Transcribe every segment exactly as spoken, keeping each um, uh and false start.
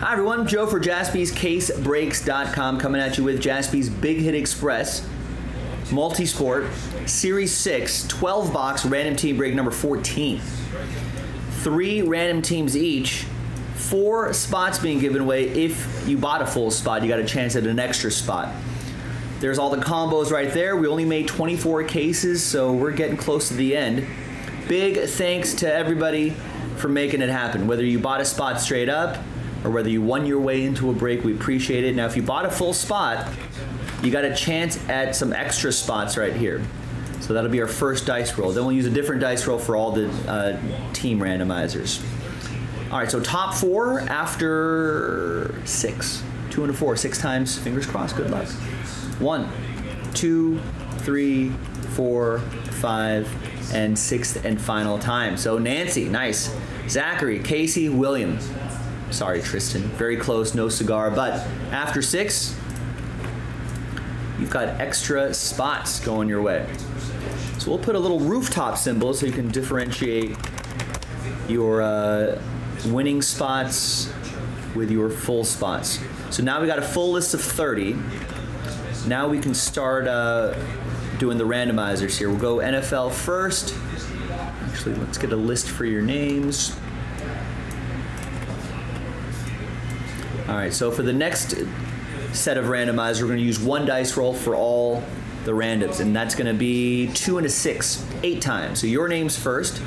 Hi everyone, Joe for Jaspys Case Breaks dot com coming at you with Jaspy's Big Hit Express Multisport Series six, twelve box random team break number fourteen. Three random teams each, four spots being given away. If you bought a full spot, you got a chance at an extra spot. There's all the combos right there. We only made twenty-four cases, so we're getting close to the end. Big thanks to everybody for making it happen, whether you bought a spot straight up or whether you won your way into a break. We appreciate it. Now, if you bought a full spot, you got a chance at some extra spots right here. So that'll be our first dice roll. Then we'll use a different dice roll for all the uh, team randomizers. All right, so top four after six. Two and a four, six times, fingers crossed, good luck. One, two, three, four, five, and sixth and final time. So Nancy, nice. Zachary, Casey, William. Sorry, Tristan, very close, no cigar, but after six, you've got extra spots going your way. So we'll put a little rooftop symbol so you can differentiate your uh, winning spots with your full spots. So now we got a full list of thirty. Now we can start uh, doing the randomizers here. We'll go N F L first. Actually, let's get a list for your names. All right, so for the next set of randomizers, we're gonna use one dice roll for all the randoms, and that's gonna be two and a six, eight times. So your name's first.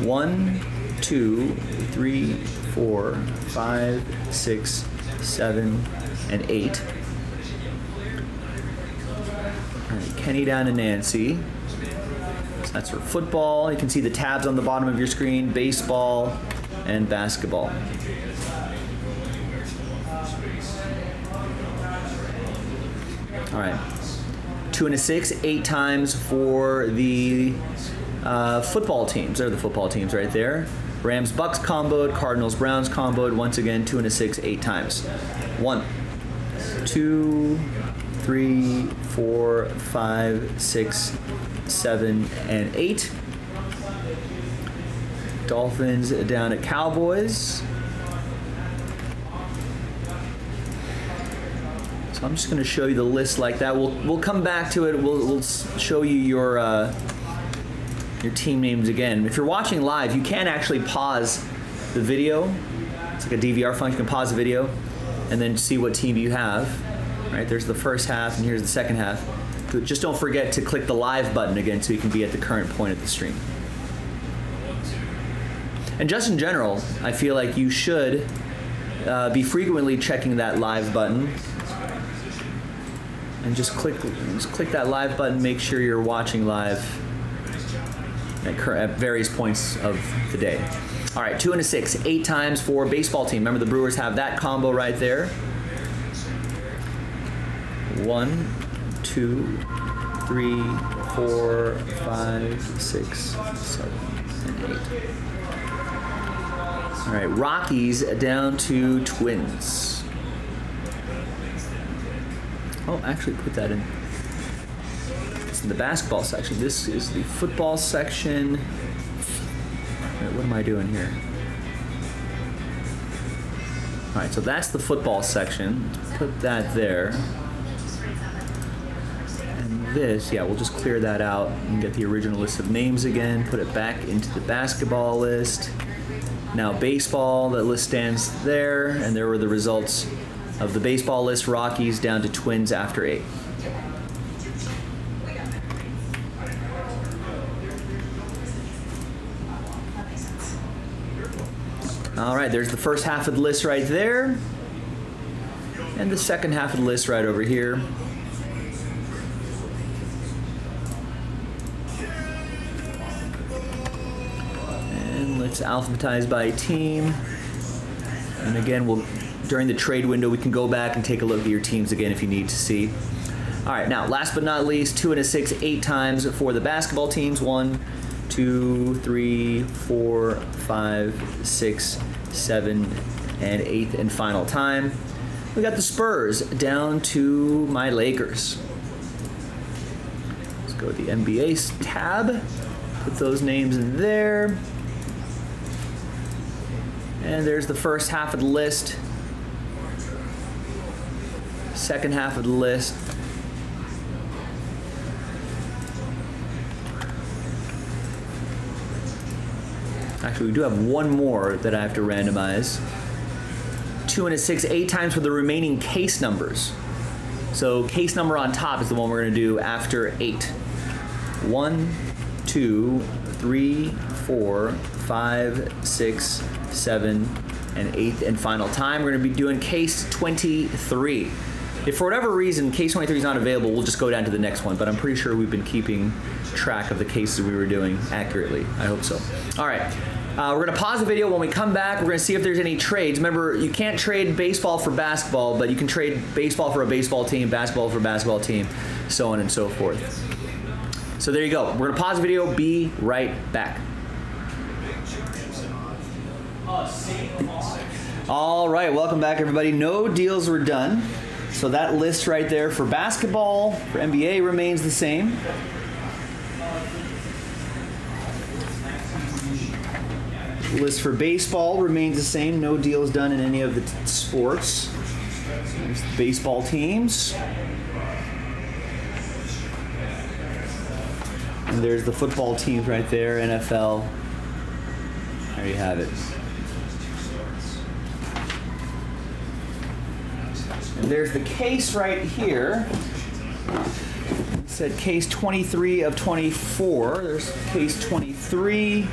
One, two, three, four, five, six, seven, and eight. All right, Kenny down to Nancy. So that's for football. You can see the tabs on the bottom of your screen, baseball and basketball. All right, two and a six, eight times for the uh, football teams. They're the football teams right there. Rams, Bucks comboed, Cardinals, Browns comboed. Once again, two and a six, eight times. One, two, three, four, five, six, seven, and eight. Dolphins down at Cowboys. So I'm just going to show you the list like that. We'll we'll come back to it. We'll we'll show you your uh, your team names again. If you're watching live, you can actually pause the video. It's like a D V R function. You can pause the video and then see what team you have. All right, there's the first half and here's the second half. Just don't forget to click the live button again so you can be at the current point of the stream. And just in general, I feel like you should uh, be frequently checking that live button. And just click, just click that live button. Make sure you're watching live at, current, at various points of the day. All right, two and a six, eight times for baseball team. Remember, the Brewers have that combo right there. One, two, three, four, five, six, seven, and eight. All right, Rockies down to Twins. Oh, actually put that in. It's in the basketball section. This is the football section. All right, what am I doing here? All right, so that's the football section. Put that there. And this, yeah, we'll just clear that out and get the original list of names again. Put it back into the basketball list. Now baseball, that list stands there, and there were the results of the baseball list, Rockies down to Twins after eight. All right, there's the first half of the list right there, and the second half of the list right over here. And let's alphabetize by team. And again, we'll during the trade window, we can go back and take a look at your teams again if you need to see. All right, now, last but not least, two and a six, eight times for the basketball teams. One, two, three, four, five, six, seven, and eighth and final time. We got the Spurs down to my Lakers. Let's go to the N B A tab, put those names in there. And there's the first half of the list. Second half of the list. Actually, we do have one more that I have to randomize. Two and a six, eight times for the remaining case numbers. So case number on top is the one we're gonna do after eight. One, two, three, four, five, six, seven, and eighth and final time. We're gonna be doing case twenty-three. If for whatever reason case twenty-three is not available, we'll just go down to the next one, but I'm pretty sure we've been keeping track of the cases we were doing accurately. I hope so. All right. Uh, we're going to pause the video. When we come back, we're going to see if there's any trades. Remember, you can't trade baseball for basketball, but you can trade baseball for a baseball team, basketball for a basketball team, so on and so forth. So there you go. We're going to pause the video. Be right back. All right. Welcome back, everybody. No deals were done. So that list right there for basketball, for N B A, remains the same. List for baseball remains the same. No deals done in any of the t sports. There's the baseball teams. And there's the football teams right there, N F L. There you have it. And there's the case right here. It said case twenty-three of twenty-four. There's case twenty-three.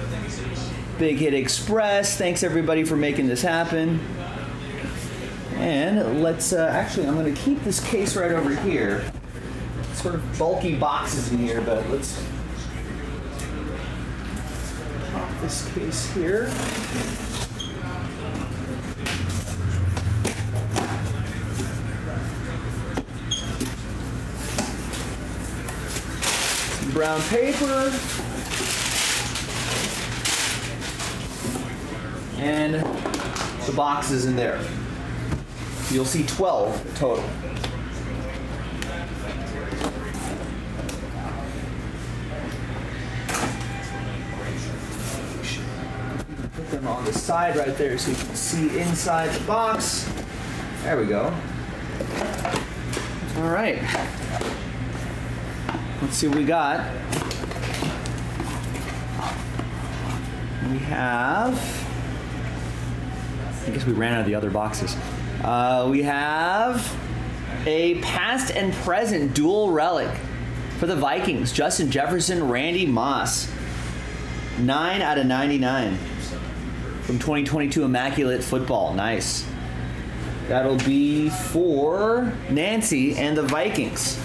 Big Hit Express. Thanks everybody for making this happen. And let's uh, actually, I'm going to keep this case right over here. Sort of bulky boxes in here, but let's pop this case here. Some brown paper. And the boxes in there. You'll see twelve total. Put them on the side right there so you can see inside the box. There we go. All right. Let's see what we got. We have... I guess we ran out of the other boxes. Uh, we have a past and present dual relic for the Vikings. Justin Jefferson, Randy Moss. nine out of ninety-nine from twenty twenty-two Immaculate Football. Nice. That'll be for Nancy and the Vikings.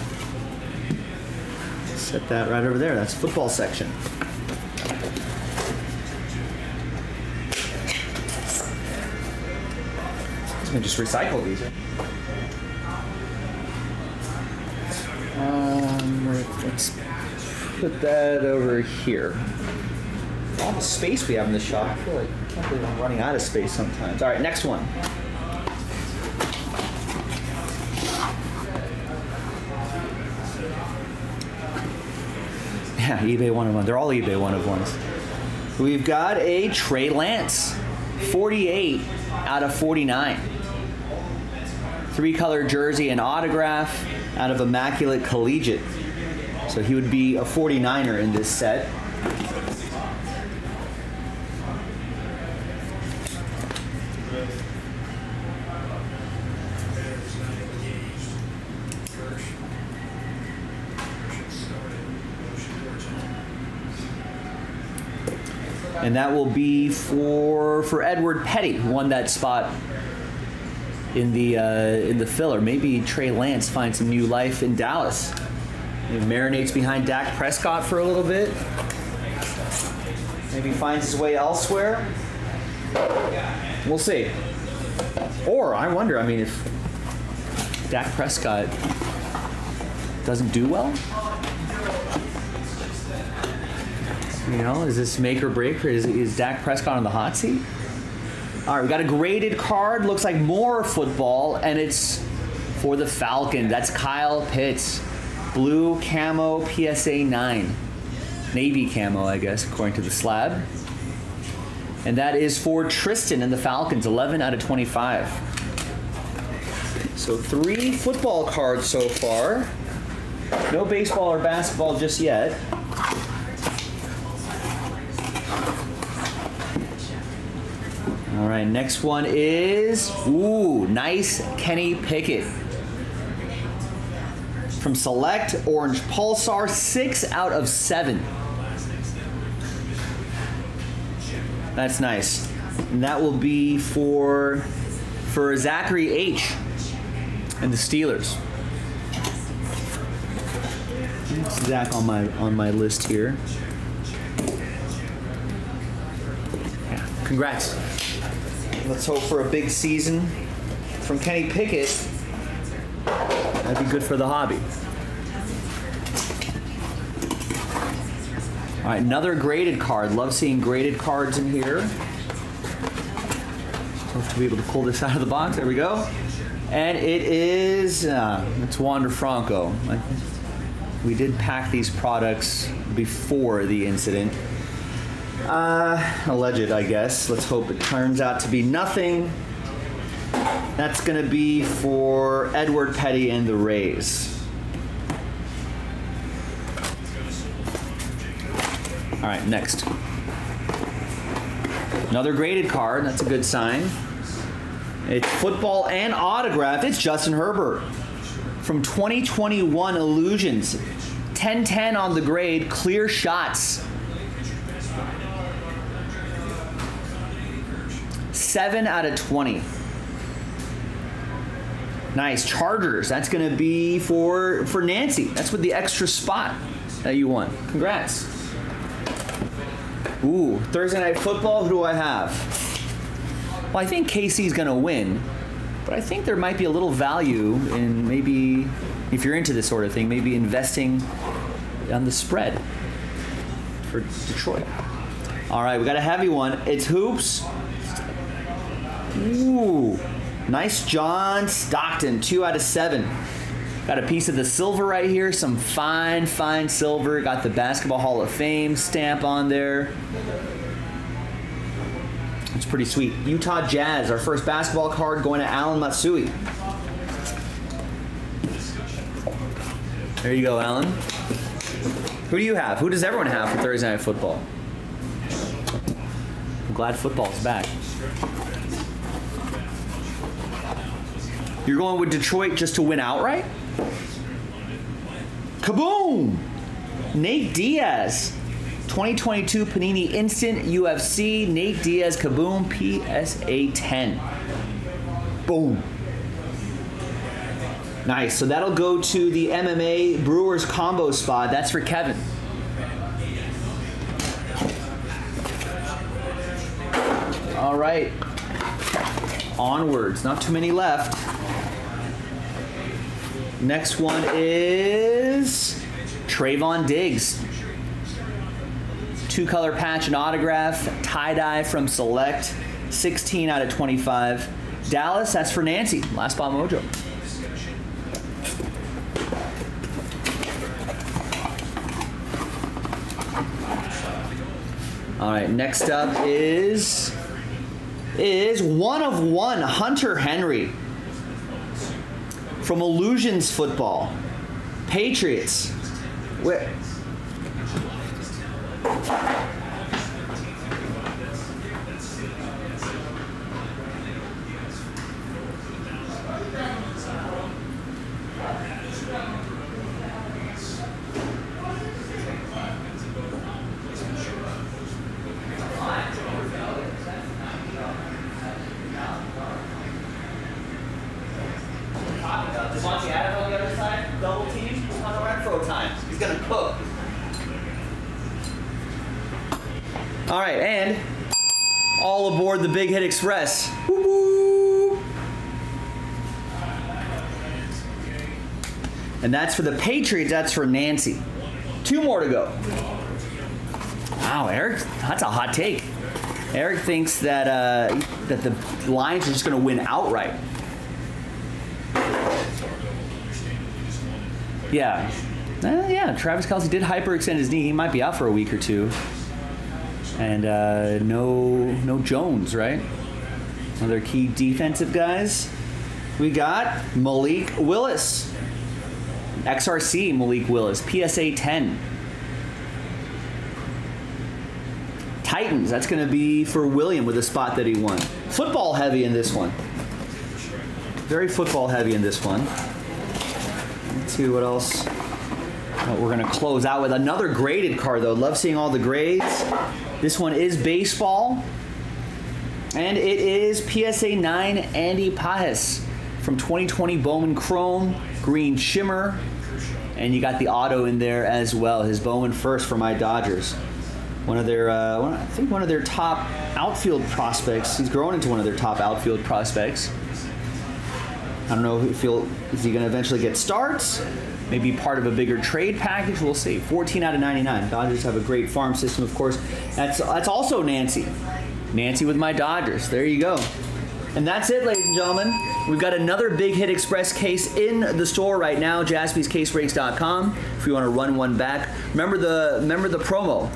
Set that right over there. That's football section. And just recycle these. Um, let's put that over here. All the space we have in the shop. I feel like I can't believe I'm running out of space sometimes. All right, next one. Yeah, eBay one of one. They're all eBay one of ones. We've got a Trey Lance, forty-eight out of forty-nine. Three-color jersey and autograph out of Immaculate Collegiate. So he would be a forty-niner in this set. And that will be for for Edward Petty, who won that spot in the uh, in the filler. Maybe Trey Lance finds some new life in Dallas. He marinates behind Dak Prescott for a little bit. Maybe finds his way elsewhere. We'll see. Or I wonder. I mean, if Dak Prescott doesn't do well, you know, is this make or break? Or is is Dak Prescott on the hot seat? All right, we got a graded card. Looks like more football, and it's for the Falcon. That's Kyle Pitts. Blue camo P S A nine. Navy camo, I guess, according to the slab. And that is for Tristan and the Falcons, eleven out of twenty-five. So three football cards so far. No baseball or basketball just yet. All right, next one is, ooh, nice Kenny Pickett. From Select, Orange Pulsar, six out of seven. That's nice. And that will be for, for Zachary H and the Steelers. It's Zach on my, on my list here. Yeah. Congrats. Let's hope for a big season from Kenny Pickett. That'd be good for the hobby. All right, another graded card. Love seeing graded cards in here. Hope to be able to pull this out of the box. There we go. And it is, uh, it's Wander Franco. We did pack these products before the incident. Uh, alleged, I guess. Let's hope it turns out to be nothing. That's going to be for Edward Petty and the Rays. All right, next. Another graded card. That's a good sign. It's football and autograph. It's Justin Herbert from twenty twenty-one Illusions. ten ten on the grade, clear shots. seven out of twenty. Nice. Chargers. That's going to be for, for Nancy. That's with the extra spot that you won. Congrats. Ooh, Thursday Night Football. Who do I have? Well, I think K C's going to win, but I think there might be a little value in maybe, if you're into this sort of thing, maybe investing on the spread for Detroit. All right, we got a heavy one. It's Hoops. Ooh. Nice John Stockton, two out of seven. Got a piece of the silver right here, some fine, fine silver. Got the Basketball Hall of Fame stamp on there. It's pretty sweet. Utah Jazz, our first basketball card going to Alan Matsui. There you go, Alan. Who do you have? Who does everyone have for Thursday Night Football? I'm glad football's back. You're going with Detroit just to win outright? Kaboom! Nate Diaz. twenty twenty-two Panini Instant U F C. Nate Diaz, kaboom, P S A ten. Boom. Nice. So that'll go to the M M A Brewers combo spot. That's for Kevin. All right. Onwards. Not too many left. Next one is Trayvon Diggs. Two-color patch and autograph. Tie-dye from Select. sixteen out of twenty-five. Dallas, that's for Nancy. Last spot mojo. All right, next up is, is one of one, Hunter Henry. From Illusions Football, Patriots. Where? The Big Hit Express. Woo woo. And that's for the Patriots. That's for Nancy. Two more to go. Wow, Eric, that's a hot take. Eric thinks that uh, that the Lions are just going to win outright. Yeah, uh, yeah. Travis Kelce did hyperextend his knee. He might be out for a week or two. And uh, no, no Jones, right? One of their key defensive guys. We got Malik Willis. X R C Malik Willis. P S A ten. Titans. That's going to be for William with a spot that he won. Football heavy in this one. Very football heavy in this one. Let's see what else. Oh, we're going to close out with another graded card, though. Love seeing all the grades. This one is baseball. And it is P S A nine Andy Pajes from twenty twenty Bowman Chrome, green shimmer. And you got the auto in there as well. His Bowman first for my Dodgers. One of their, uh, one, I think one of their top outfield prospects. He's grown into one of their top outfield prospects. I don't know if he'll, is he going to eventually get starts? Maybe part of a bigger trade package. We'll see. fourteen out of ninety-nine. Dodgers have a great farm system, of course. That's, that's also Nancy. Nancy with my Dodgers. There you go. And that's it, ladies and gentlemen. We've got another Big Hit Express case in the store right now, Jaspys Case Breaks dot com, if you want to run one back. Remember the, remember the promo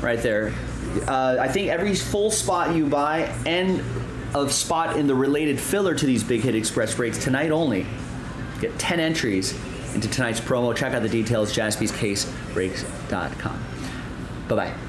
right there. Uh, I think every full spot you buy and of spot in the related filler to these Big Hit Express breaks tonight only, get ten entries into tonight's promo. Check out the details, Jaspys Case Breaks dot com. Bye-bye.